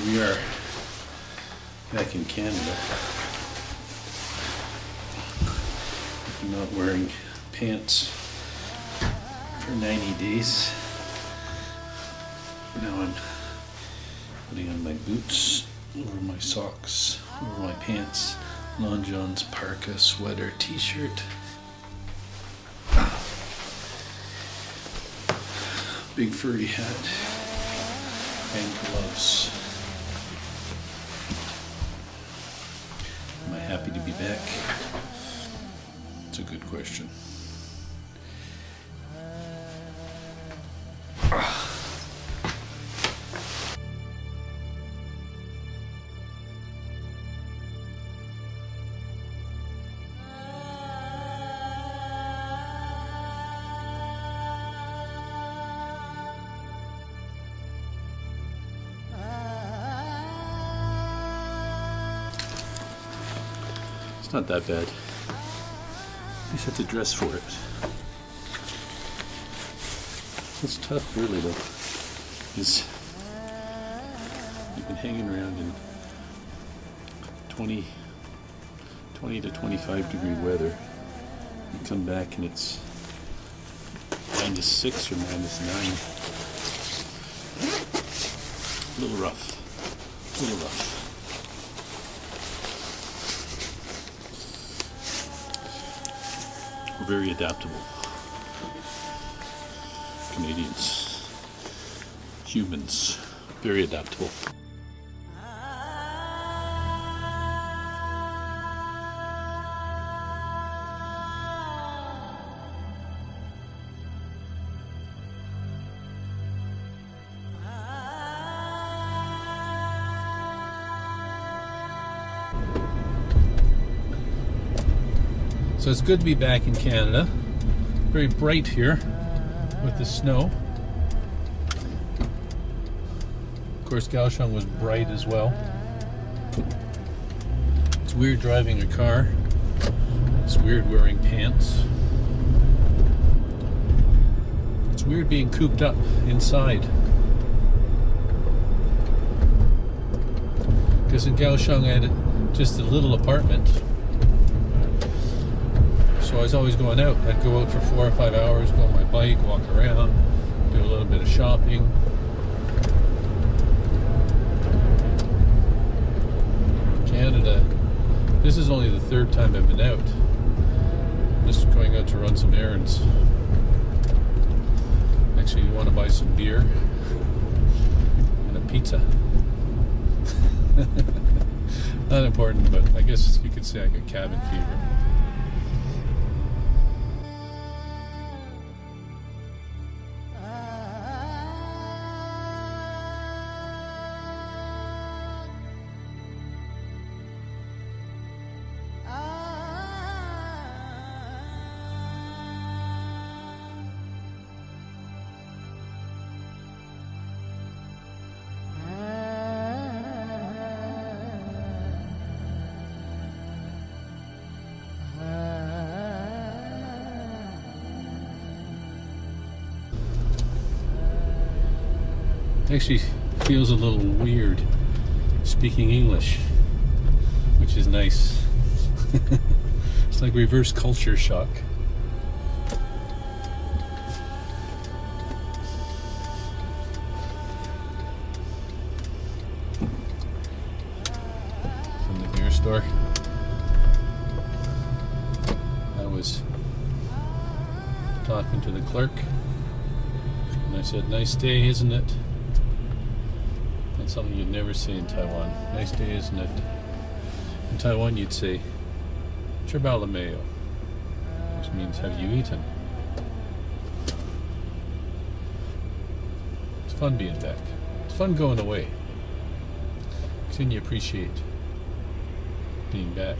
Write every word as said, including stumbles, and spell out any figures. Here we are, back in Canada. I'm not wearing pants for ninety days. Now I'm putting on my boots, over my socks, over my pants, Long John's parka, sweater, t-shirt. Big furry hat and gloves. Am I happy to be back? It's a good question. It's not that bad. I just have to dress for it. What's tough really though is you've been hanging around in twenty to twenty-five degree weather. You come back and it's minus six or minus nine. A little rough. A little rough. We're very adaptable. Canadians, humans, very adaptable. So it's good to be back in Canada. Very bright here with the snow. Of course, Kaohsiung was bright as well. It's weird driving a car. It's weird wearing pants. It's weird being cooped up inside. Because in Kaohsiung I had just a little apartment. So I was always going out. I'd go out for four or five hours, go on my bike, walk around, do a little bit of shopping. Canada, this is only the third time I've been out. Just going out to run some errands. Actually, you want to buy some beer and a pizza. Not important, but I guess you could say I got cabin fever. Actually feels a little weird speaking English, which is nice. It's like reverse culture shock. From the beer store, I was talking to the clerk and I said, "Nice day, isn't it?" Something you'd never see in Taiwan. Nice day, isn't it? In Taiwan you'd say Trebalameo, which means have you eaten? It's fun being back. It's fun going away. Because then you appreciate being back.